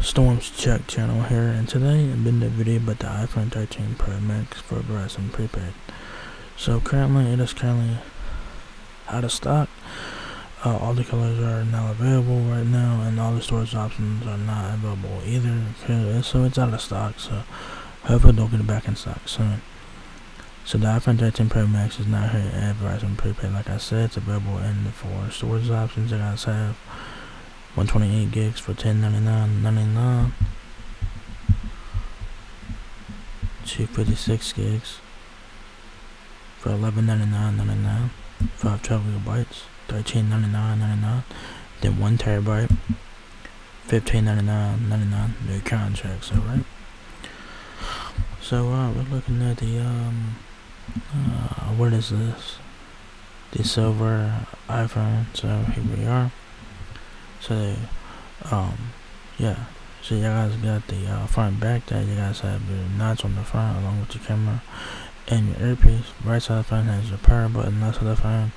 Storm's Tech Channel here, and today I've been the video about the iPhone 13 Pro Max for Verizon prepaid. So currently it is out of stock. All the colors are not available right now, and all the storage options are not available either. So it's out of stock, so hopefully they'll get it back in stock soon. So the iPhone 13 Pro Max is not here at Verizon prepaid. Like I said, it's available in the four storage options that I have. 128 gigs for $1099.99, 256 gigs for $1199.99, 5 12 gigabytes, $1399.99, then 1 terabyte, $1599.99, new contracts, alright. So we're looking at the what is this? The silver iPhone. So here we are. So, so you guys got the front back that you guys have the notch on the front along with your camera and your earpiece. Right side of the phone has your power button, left side of the phone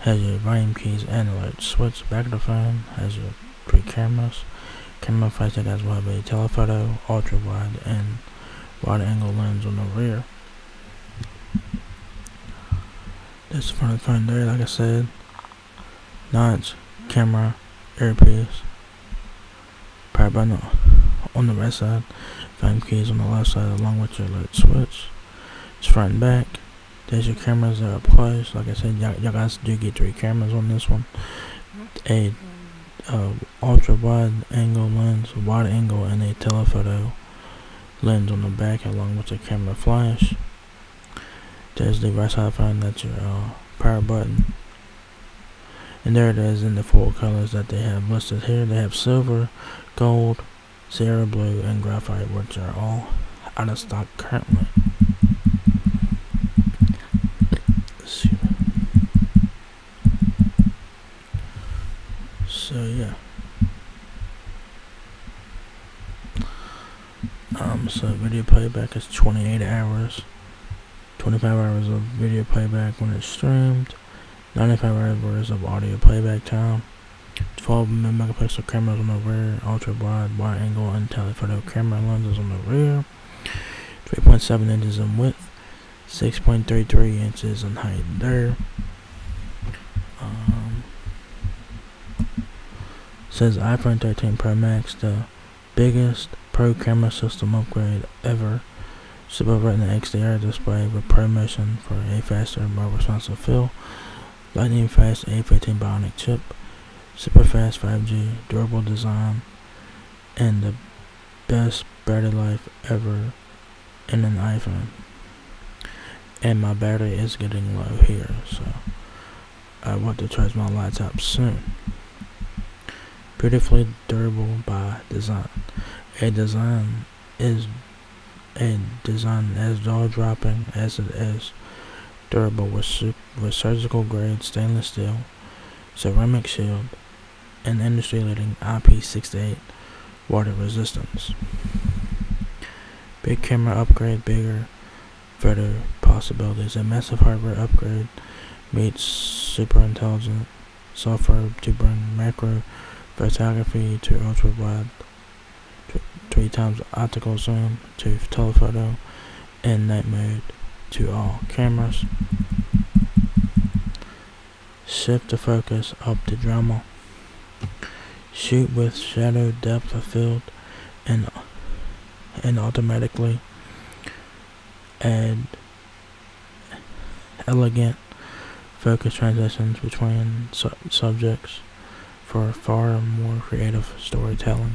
has your volume keys and alert switch. Back of the phone has your three cameras. Camera face, you guys will have a telephoto, ultra wide, and wide angle lens on the rear. That's the front of the phone there, like I said. Notch, camera, earpiece, power button on the right side, volume keys on the left side along with your alert switch. It's front and back. There's your cameras that are placed. Like I said, y'all guys do get three cameras on this one. A ultra wide angle lens, wide angle, and a telephoto lens on the back along with the camera flash. There's the right side phone, that's your power button. And there it is in the four colors that they have listed here. They have silver, gold, Sierra Blue, and graphite, which are all out of stock currently. Excuse me. So yeah. So video playback is 28 hours. 25 hours of video playback when it's streamed. 95 hours of audio playback time, 12 megapixel cameras on the rear, ultra wide, wide angle, and telephoto camera lenses on the rear, 3.7 inches in width, 6.33 inches in height there. Says iPhone 13 Pro Max, the biggest pro camera system upgrade ever. Super Retina XDR display with ProMotion for a faster, more responsive feel. Lightning fast A15 Bionic chip, super fast 5G, durable design, and the best battery life ever in an iPhone. And my battery is getting low here, so I want to charge my laptop soon. Beautifully durable by design. A design as jaw-dropping as it is durable with surgical grade stainless steel, ceramic shield, and industry leading IP68 water resistance. Big camera upgrade, bigger photo possibilities. A massive hardware upgrade meets super intelligent software to bring macro photography to ultra wide, 3 times optical zoom to telephoto, and night mode to all cameras. Shift the focus up to drama. Shoot with shadow depth of field and automatically add elegant focus transitions between subjects for far more creative storytelling.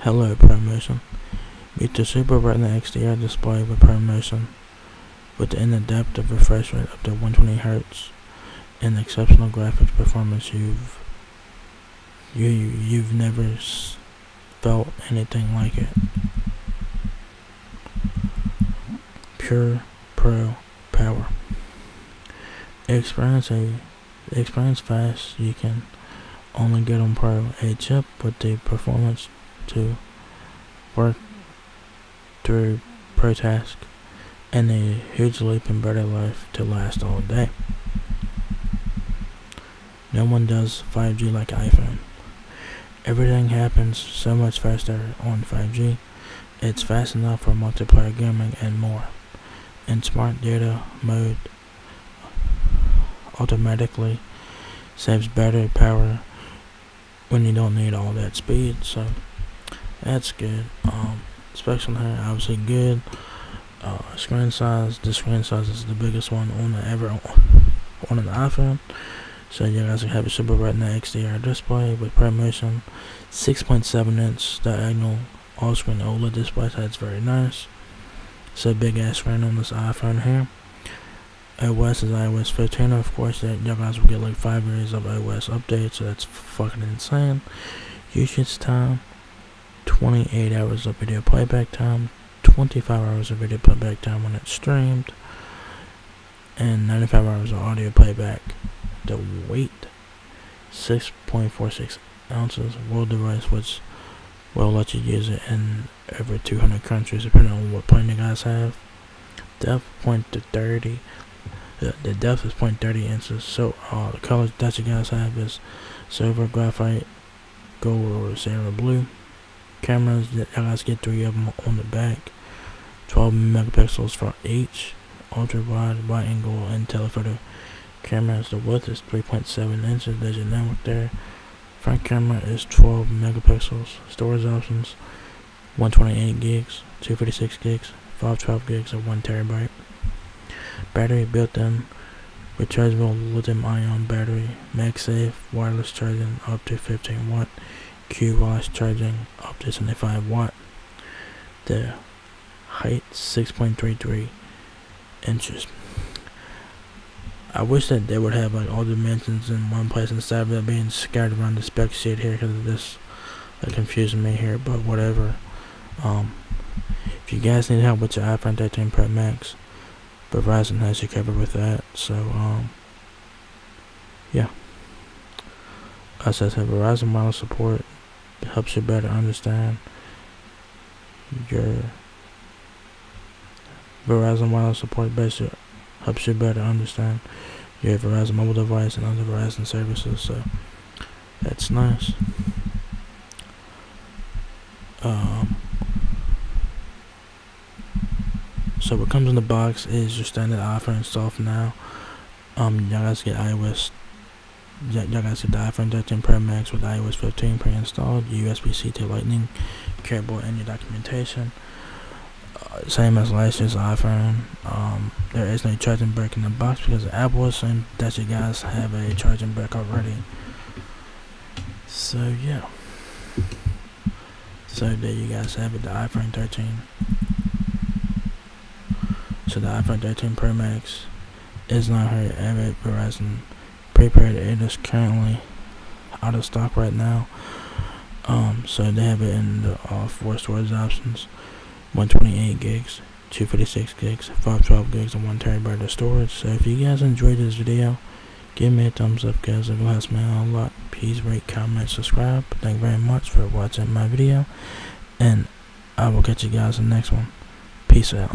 Hello ProMotion. Meet the Super Retina XDR display with ProMotion within a depth of refresh rate up to 120 Hz and exceptional graphics performance. You've never felt anything like it. Pure Pro Power. Experience fast you can only get on Pro, a chip with the performance to work through pro task, and a huge leap in battery life to last all day. No one does 5G like iPhone. Everything happens so much faster on 5G. It's fast enough for multiplayer gaming and more. In smart data mode, automatically saves battery power when you don't need all that speed, so that's good. Specs on here obviously good. Screen size, the screen size is the biggest one on the on an iPhone. So you guys have a Super Retina XDR display with ProMotion, 6.7-inch diagonal all-screen OLED display, so that's very nice. So big ass screen on this iPhone here. OS is iOS 15, of course. That you guys will get like 5 years of OS updates, so that's fucking insane. Usage time, 28 hours of video playback time, 25 hours of video playback time when it's streamed, and 95 hours of audio playback. The weight, 6.46 ounces. World device, which will let you use it in over 200 countries, depending on what plan you guys have. Depth point to 30. The depth is 0.30 inches. So the colors that you guys have is silver, graphite, gold, or Sierra Blue. Cameras, that you guys get 3 of them on the back, 12 megapixels for each. Ultra wide, wide angle, and telephoto cameras. The width is 3.7 inches. There's your network there. Front camera is 12 megapixels. Storage options: 128 gigs, 256 gigs, 512 gigs, and 1 terabyte. Battery built in, rechargeable lithium-ion battery, MagSafe, wireless charging up to 15 watt, Q wireless charging up to 75 watt. The height 6.33 inches. I wish that they would have like all dimensions in one place instead of it being scattered around the spec sheet here, because this confusing me here. But whatever. If you guys need help with your iPhone 13 Pro Max, Verizon has you covered with that. So yeah. As I said, Verizon wireless support helps you better understand your Verizon wireless support basically helps you better understand your Verizon mobile device and other Verizon services, so that's nice. So what comes in the box is your standard iPhone stuff now. Y'all guys get iOS. Y'all guys get the iPhone 13 Pro Max with iOS 15 pre-installed, USB-C to Lightning cable, and your documentation. Same as last year's iPhone. There is no charging brick in the box because Apple assumed that you guys have a charging brick already. So yeah. So there you guys have it, the iPhone 13. So the iPhone 13 Pro Max is not here at Verizon prepaid. It is currently out of stock right now. So they have it in the 4 storage options: 128 gigs, 256 gigs, 512 gigs, and 1 terabyte of storage. So if you guys enjoyed this video, give me a thumbs up, guys. If it helps me out a lot, please rate, comment, subscribe. Thank you very much for watching my video, and I will catch you guys in the next one. Peace out.